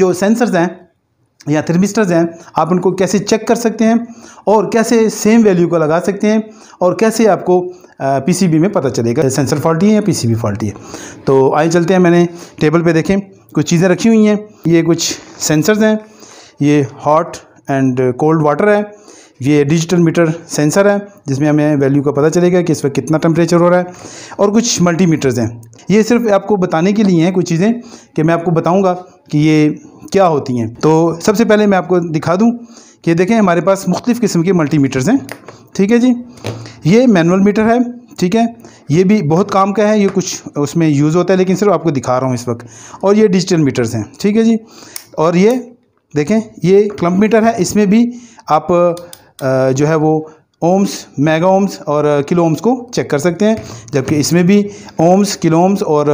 जो सेंसर्स हैं या थर्मिस्टर्स हैं आप उनको कैसे चेक कर सकते हैं और कैसे सेम वैल्यू को लगा सकते हैं और कैसे आपको पीसीबी में पता चलेगा सेंसर फॉल्टी है या पीसीबी फॉल्टी है। तो आइए चलते हैं, मैंने टेबल पे देखें कुछ चीज़ें रखी हुई हैं। ये कुछ सेंसर्स हैं, ये हॉट एंड कोल्ड वाटर है, ये डिजिटल मीटर सेंसर है जिसमें हमें वैल्यू का पता चलेगा कि इस वक्त कितना टेम्परेचर हो रहा है, और कुछ मल्टीमीटर्स हैं। ये सिर्फ आपको बताने के लिए हैं कुछ चीज़ें कि मैं आपको बताऊंगा कि ये क्या होती हैं। तो सबसे पहले मैं आपको दिखा दूं कि देखें हमारे पास मुख्तलिफ़ किस्म के मल्टीमीटर्स हैं, ठीक है जी। ये मैनुअल मीटर है, ठीक है, ये भी बहुत काम का है, ये कुछ उसमें यूज़ होता है लेकिन सिर्फ आपको दिखा रहा हूँ इस वक्त। और ये डिजिटल मीटर्स हैं, ठीक है जी। और ये देखें ये क्लम्प मीटर है, इसमें भी आप जो है वो ओम्स, मेगा ओम्स और किलो ओम्स को चेक कर सकते हैं, जबकि इसमें भी ओम्स, किलो ओम्स और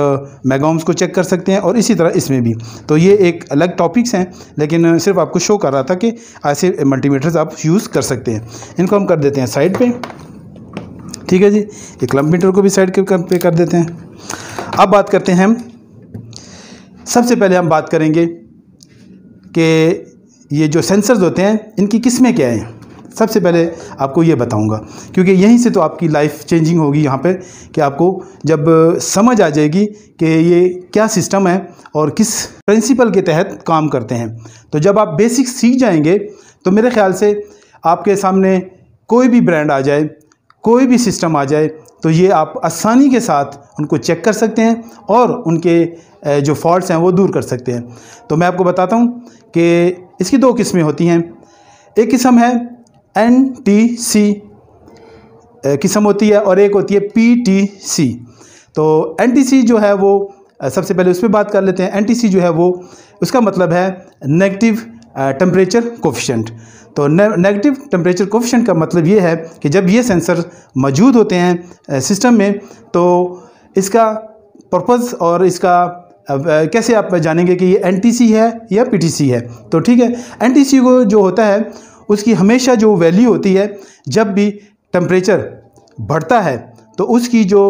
मेगा ओम्स को चेक कर सकते हैं, और इसी तरह इसमें भी। तो ये एक अलग टॉपिक्स हैं, लेकिन सिर्फ आपको शो कर रहा था कि ऐसे मल्टीमीटर्स आप यूज़ कर सकते हैं। इनको हम कर देते हैं साइड पे, ठीक है जी। ये क्लम्प मीटर को भी साइड पे कर देते हैं। अब बात करते हैं, हम सबसे पहले हम बात करेंगे कि ये जो सेंसर्स होते हैं इनकी किस्में क्या हैं। सबसे पहले आपको ये बताऊंगा, क्योंकि यहीं से तो आपकी लाइफ चेंजिंग होगी यहाँ पे, कि आपको जब समझ आ जाएगी कि ये क्या सिस्टम है और किस प्रिंसिपल के तहत काम करते हैं। तो जब आप बेसिक्स सीख जाएंगे तो मेरे ख़्याल से आपके सामने कोई भी ब्रांड आ जाए, कोई भी सिस्टम आ जाए, तो ये आप आसानी के साथ उनको चेक कर सकते हैं और उनके जो फॉल्ट्स हैं वो दूर कर सकते हैं। तो मैं आपको बताता हूँ कि इसकी दो किस्में होती हैं। एक किस्म है NTC किस्म होती है और एक होती है PTC। तो NTC जो है वो सबसे पहले उस पर बात कर लेते हैं। NTC जो है वो, उसका मतलब है नेगेटिव टेम्परेचर कोफिशिएंट। तो नेगेटिव टेम्परेचर कोफिशिएंट का मतलब ये है कि जब ये सेंसर मौजूद होते हैं सिस्टम में, तो इसका पर्पज़ और इसका कैसे आप जानेंगे कि ये NTC है या PTC है। तो ठीक है, NTC को जो होता है उसकी हमेशा जो वैल्यू होती है, जब भी टेम्परेचर बढ़ता है तो उसकी जो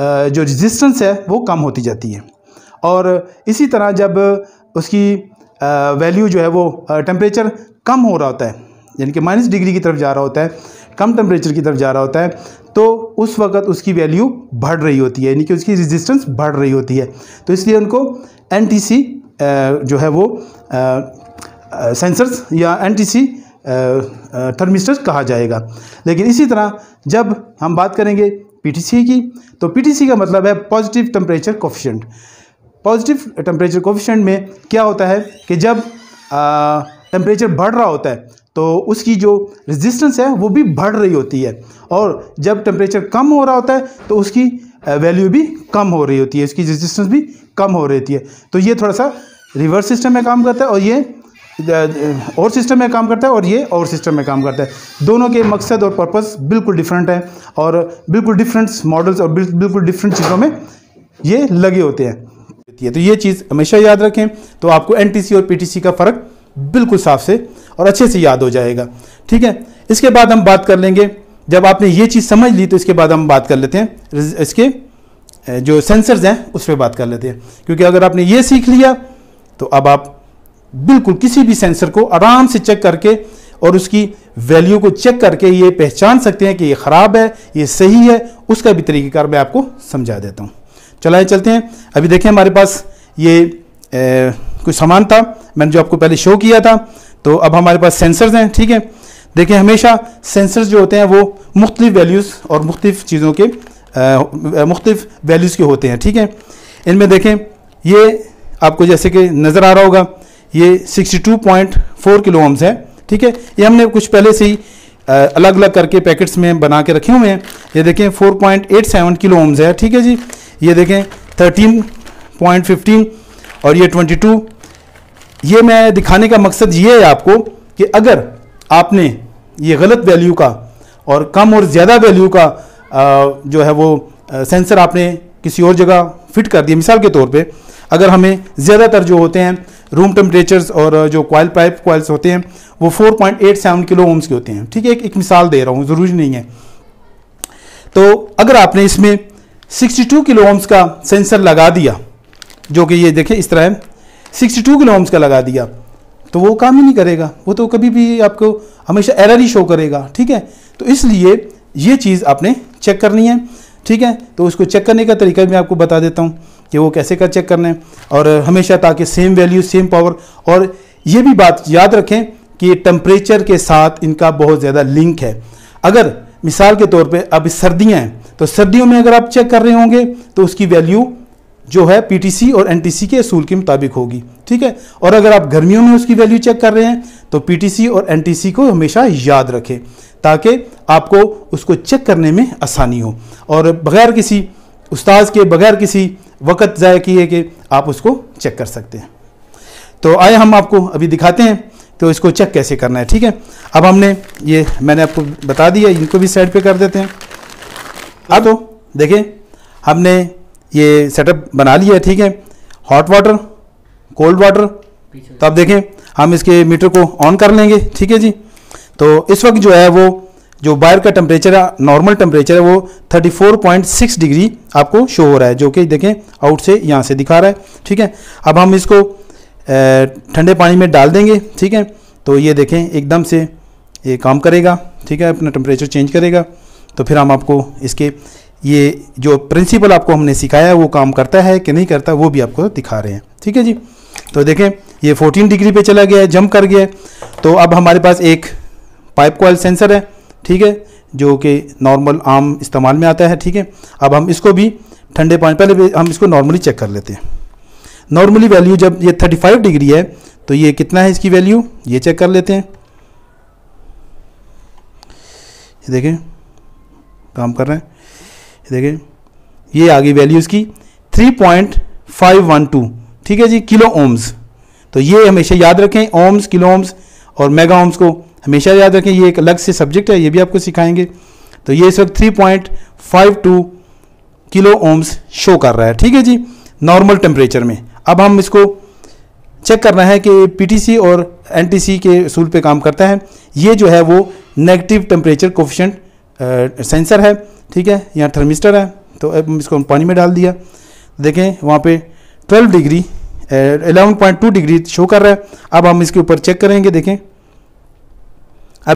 रेजिस्टेंस है वो कम होती जाती है, और इसी तरह जब उसकी वैल्यू जो है वो टेम्परेचर कम हो रहा होता है, यानी कि माइनस डिग्री की तरफ जा रहा होता है, कम टेम्परेचर की तरफ जा रहा होता है, तो उस वक्त उसकी वैल्यू बढ़ रही होती है, यानी कि उसकी रेजिस्टेंस बढ़ रही होती है। तो इसलिए उनको NTC जो है वो सेंसर्स या NTC थर्मिस्टर कहा जाएगा। लेकिन इसी तरह जब हम बात करेंगे PTC की, तो PTC का मतलब है positive temperature coefficient. Positive temperature coefficient में क्या होता है कि जब टेम्परेचर बढ़ रहा होता है तो उसकी जो रेजिस्टेंस है वो भी बढ़ रही होती है, और जब टेम्परेचर कम हो रहा होता है तो उसकी वैल्यू भी कम हो रही होती है, उसकी रेजिस्टेंस भी कम हो रही होती है। तो ये थोड़ा सा रिवर्स सिस्टम में काम करता है, और ये और सिस्टम में काम करता है, और ये और सिस्टम में काम करता है। दोनों के मकसद और पर्पस बिल्कुल डिफरेंट है, और बिल्कुल डिफरेंट मॉडल्स और बिल्कुल डिफरेंट चीज़ों में ये लगे होते हैं। तो ये चीज़ हमेशा याद रखें, तो आपको NTC और PTC का फ़र्क बिल्कुल साफ से और अच्छे से याद हो जाएगा, ठीक है। इसके बाद हम बात कर लेंगे, जब आपने ये चीज़ समझ ली तो इसके बाद हम बात कर लेते हैं इसके जो सेंसर्स हैं उस पर बात कर लेते हैं, क्योंकि अगर आपने ये सीख लिया तो अब आप बिल्कुल किसी भी सेंसर को आराम से चेक करके और उसकी वैल्यू को चेक करके ये पहचान सकते हैं कि ये ख़राब है, ये सही है। उसका भी तरीक़ेकार मैं आपको समझा देता हूँ। चलाएँ चलते हैं। अभी देखें हमारे पास ये कुछ सामान था, मैंने जो आपको पहले शो किया था। तो अब हमारे पास सेंसर्स हैं, ठीक है। देखें हमेशा सेंसर्स जो होते हैं वो मुख्तलिफ़ वैल्यूज़ और मुख्तलिफ़ चीज़ों के मुख्तलिफ़ वैल्यूज़ के होते हैं, ठीक है। इनमें देखें ये आपको जैसे कि नज़र आ रहा होगा, ये 62.4 किलो ओम्स है, ठीक है। ये हमने कुछ पहले से ही अलग अलग करके पैकेट्स में बना के रखे हुए हैं। ये देखें 4.87 किलो ओम्स है, ठीक है जी। ये देखें 13.15 और ये 22। ये मैं दिखाने का मकसद ये है आपको कि अगर आपने ये गलत वैल्यू का और कम और ज़्यादा वैल्यू का जो है वो सेंसर आपने किसी और जगह फिट कर दिया। मिसाल के तौर पे अगर हमें ज़्यादातर जो होते हैं रूम टेम्परेचर्स और जो कॉयल पाइप कॉयल्स होते हैं वो 4.87 किलो ओम्स के होते हैं, ठीक है। एक मिसाल दे रहा हूँ, ज़रूरी नहीं है। तो अगर आपने इसमें 62 किलो ओम्स का सेंसर लगा दिया, जो कि ये देखें इस तरह है, 62 किलो ओम्स का लगा दिया तो वो काम ही नहीं करेगा, वो तो कभी भी आपको हमेशा एरर ही शो करेगा। ठीक है, तो इसलिए ये चीज़ आपने चेक करनी है। ठीक है, तो उसको चेक करने का तरीका मैं आपको बता देता हूँ कि वो कैसे का चेक करना है, और हमेशा ताकि सेम वैल्यू सेम पावर। और ये भी बात याद रखें कि टेम्परेचर के साथ इनका बहुत ज़्यादा लिंक है। अगर मिसाल के तौर पे अब सर्दियाँ हैं तो सर्दियों में अगर आप चेक कर रहे होंगे तो उसकी वैल्यू जो है पीटीसी और एनटीसी के असूल के मुताबिक होगी। ठीक है, और अगर आप गर्मियों में उसकी वैल्यू चेक कर रहे हैं तो पीटीसी और एनटीसी को हमेशा याद रखें ताकि आपको उसको चेक करने में आसानी हो और बगैर किसी उस्ताद के, बगैर किसी वक़्त ज़ाया किए कि आप उसको चेक कर सकते हैं। तो आए हम आपको अभी दिखाते हैं तो इसको चेक कैसे करना है। ठीक है, अब हमने ये मैंने आपको बता दिया, इनको भी साइड पे कर देते हैं। अब तो देखिए हमने ये सेटअप बना लिया है। ठीक है, हॉट वाटर, कोल्ड वाटर। तो आप देखें हम इसके मीटर को ऑन कर लेंगे। ठीक है जी, तो इस वक्त जो है वो जो बाहर का टेम्परेचर है, नॉर्मल टेम्परेचर है, वो 34.6 डिग्री आपको शो हो रहा है, जो कि देखें आउट से यहाँ से दिखा रहा है। ठीक है, अब हम इसको ठंडे पानी में डाल देंगे। ठीक है, तो ये देखें एकदम से ये काम करेगा। ठीक है, अपना टेम्परेचर चेंज करेगा। तो फिर हम आपको इसके ये जो प्रिंसिपल आपको हमने सिखाया है वो काम करता है कि नहीं करता वो भी आपको दिखा रहे हैं। ठीक है जी, तो देखें ये 14 डिग्री पे चला गया है, जंप कर गया है। तो अब हमारे पास एक पाइप कॉइल सेंसर है। ठीक है, जो कि नॉर्मल आम इस्तेमाल में आता है। ठीक है, अब हम इसको भी ठंडे पानी, पहले हम इसको नॉर्मली चेक कर लेते हैं। नॉर्मली वैल्यू जब ये 35 डिग्री है तो ये कितना है इसकी वैल्यू, ये चेक कर लेते हैं। ये देखें काम कर रहे हैं, ये देखें ये आ गई वैल्यू इसकी 3.512। ठीक है जी, किलो ओम्स। तो ये हमेशा याद रखें, ओम्स, किलो ओम्स और मेगा ओम्स को हमेशा याद रखें। ये एक अलग से सब्जेक्ट है, ये भी आपको सिखाएंगे। तो ये इस वक्त 3.52 किलो ओम्स शो कर रहा है। ठीक है जी, नॉर्मल टेम्परेचर में। अब हम इसको चेक करना है कि पीटीसी और एनटीसी के असूल पे काम करता है। ये जो है वो नेगेटिव टेम्परेचर कोफिशिएंट सेंसर है। ठीक है, यहाँ थर्मिस्टर है। तो अब हम इसको पानी में डाल दिया, देखें वहाँ पे 11.2 डिग्री शो कर रहा है। अब हम इसके ऊपर चेक करेंगे, देखें